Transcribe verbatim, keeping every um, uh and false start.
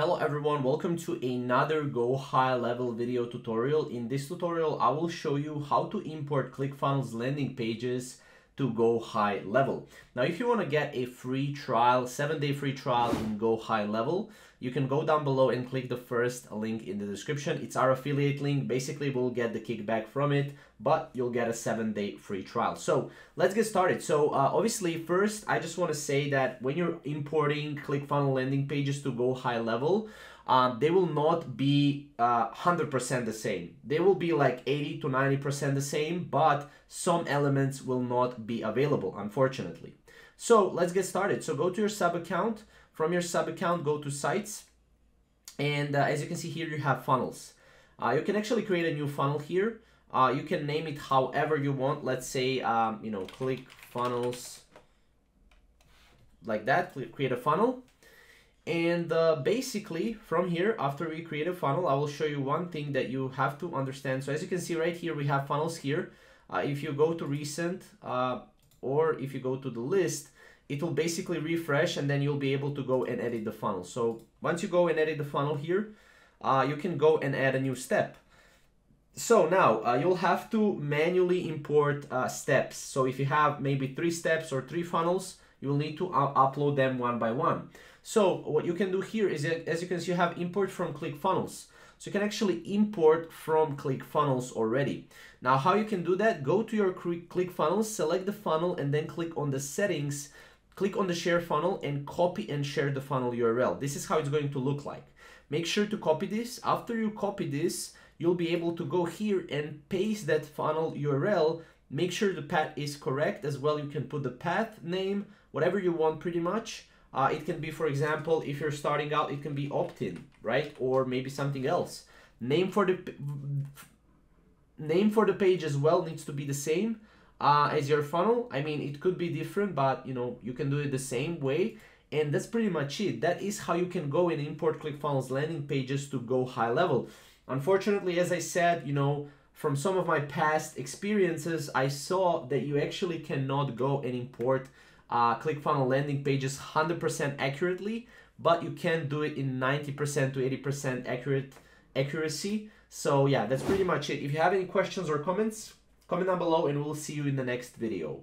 Hello everyone, welcome to another Go High Level video tutorial. In this tutorial, I will show you how to import ClickFunnels landing pages to Go High Level. Now, if you want to get a free trial, seven day free trial in Go High Level, you can go down below and click the first link in the description. It's our affiliate link. Basically, we'll get the kickback from it, but you'll get a seven day free trial. So let's get started. So uh, obviously first, I just want to say that when you're importing ClickFunnels landing pages to Go High Level, um, they will not be uh, one hundred percent the same. They will be like eighty to ninety percent the same, but some elements will not be available, unfortunately. So let's get started. So go to your sub account. From your sub account, go to sites. And uh, as you can see here, you have funnels. Uh, you can actually create a new funnel here. Uh, you can name it however you want. Let's say, um, you know, ClickFunnels, like that, create a funnel. And uh, basically from here, after we create a funnel, I will show you one thing that you have to understand. So as you can see right here, we have funnels here. Uh, if you go to recent uh, or if you go to the list, it will basically refresh and then you'll be able to go and edit the funnel. So once you go and edit the funnel here, uh, you can go and add a new step. So now uh, you'll have to manually import uh, steps. So if you have maybe three steps or three funnels, you'll need to uh, upload them one by one. So what you can do here is, as you can see, you have import from ClickFunnels. So you can actually import from ClickFunnels already. Now how you can do that, go to your ClickFunnels, select the funnel and then click on the settings, click on the share funnel and copy and share the funnel U R L. This is how it's going to look like. Make sure to copy this. After you copy this, you'll be able to go here and paste that funnel U R L. Make sure the path is correct as well. You can put the path name, whatever you want pretty much. Uh, it can be, for example, if you're starting out, it can be opt-in, right? Or maybe something else. Name for the name for the page as well needs to be the same uh, as your funnel. I mean, it could be different, but you know, you can do it the same way. And that's pretty much it. That is how you can go and import ClickFunnels landing pages to Go High Level. Unfortunately, as I said, you know, from some of my past experiences, I saw that you actually cannot go and import uh, ClickFunnels landing pages one hundred percent accurately, but you can do it in ninety percent to eighty percent accurate accuracy. So yeah, that's pretty much it. If you have any questions or comments, comment down below and we'll see you in the next video.